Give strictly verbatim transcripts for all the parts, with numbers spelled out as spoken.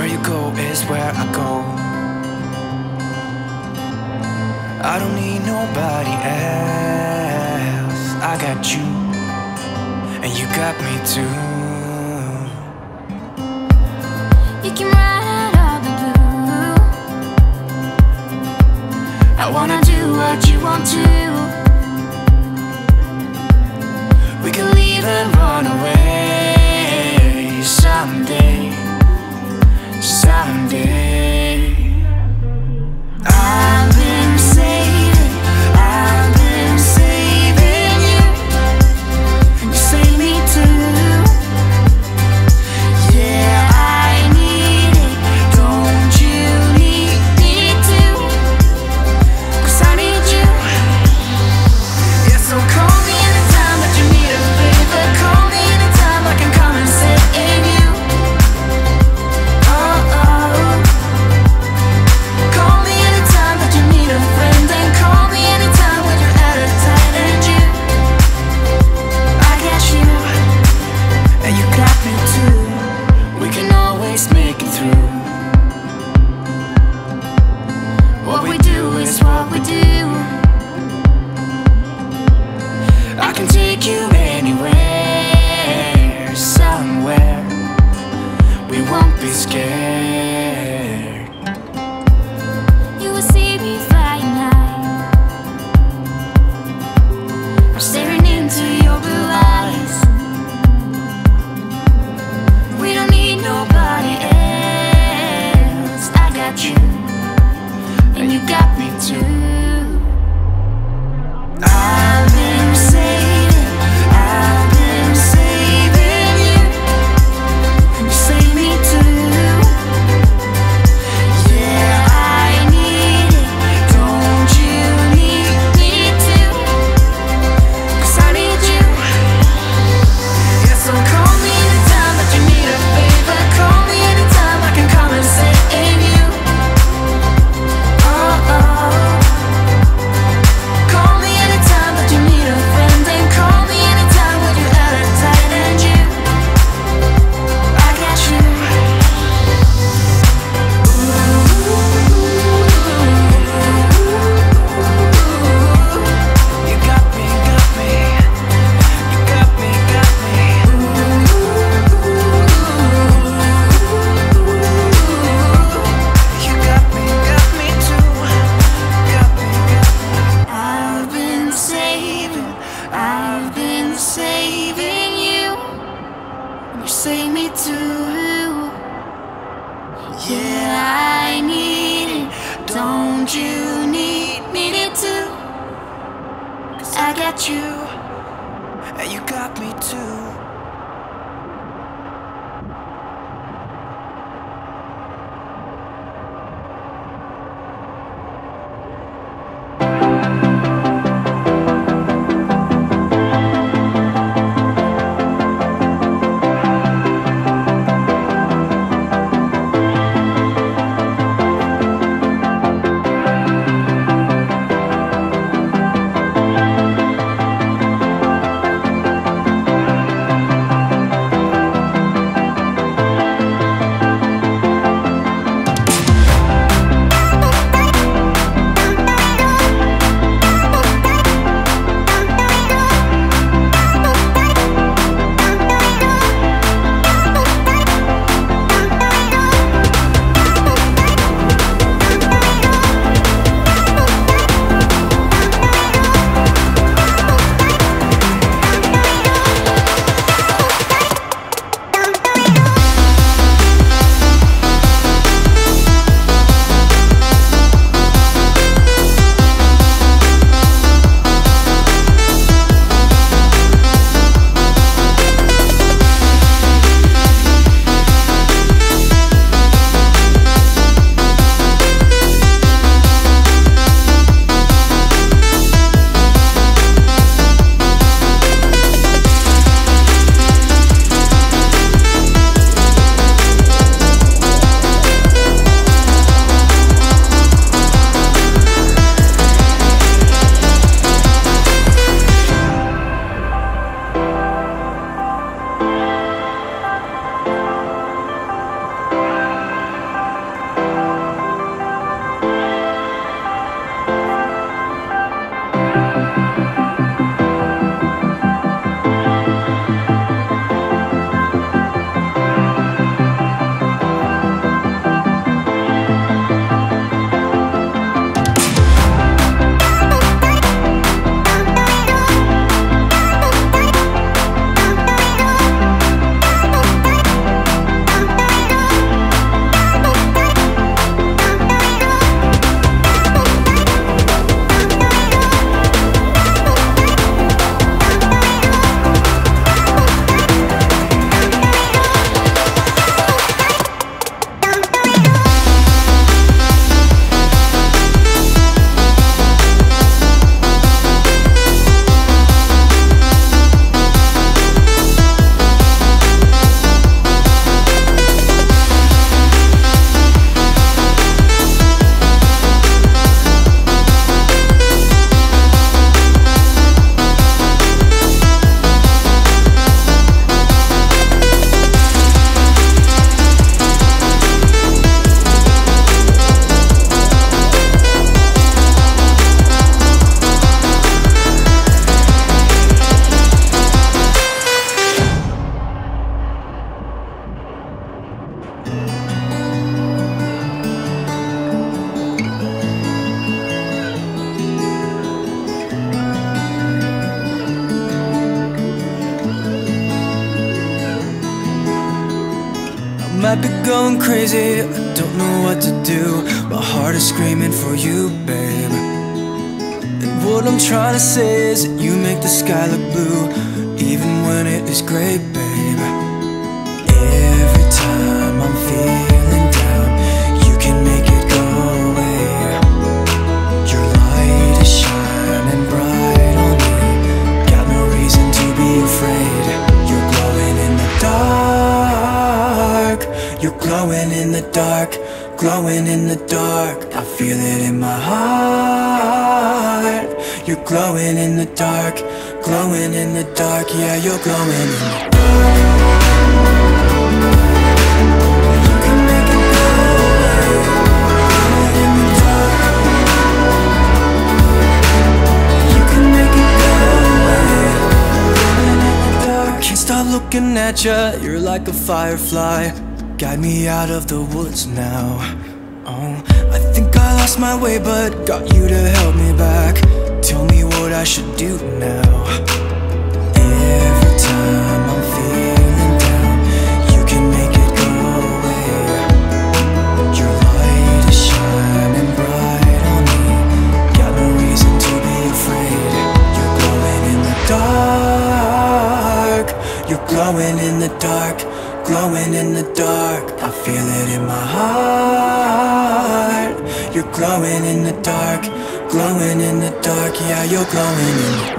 Where you go is where I go. I don't need nobody else. I got you, and you got me too. You can ride out of the blue. I wanna do what you want to. We can leave and run away someday. Someday. I've been saving, I've been saving you. You save me too. Yeah, I need it. Don't you need me too? 'Cause I need you. Yeah, so call me anytime that you need a favor. Call me anytime I can come and sit in you. might be going crazy, I don't know what to do. My heart is screaming for you, babe. And what I'm trying to say is that you make the sky look blue, even when it is gray, babe. Every time I'm feeling down, you can make it go away. Your light is shining bright on me, got no reason to be afraid. You're glowing in the dark, you're glowing in the dark, glowing in the dark. I feel it in my heart. You're glowing in the dark, glowing in the dark. Yeah, you're glowing in the dark. You can make it go away. Glowing in the dark. You can make it go away. Glowing in the dark. Can't stop looking at ya, you're like a firefly. Guide me out of the woods now. Oh, I think I lost my way, but got you to help me back. Tell me what I should do now. Every time I'm feeling down, you can make it go away. Your light is shining bright on me, got no reason to be afraid. You're glowing in the dark, you're glowing in the dark, glowing in the dark. I feel it in my heart. You're glowing in the dark, glowing in the dark. Yeah, you're glowing in the dark.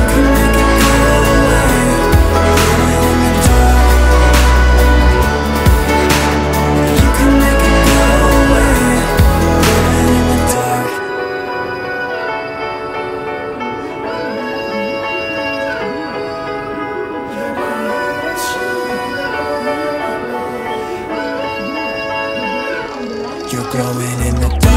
You can make it go away. Glowing in the dark. You can make it go away. Glowing in the dark. You're glowing in the dark.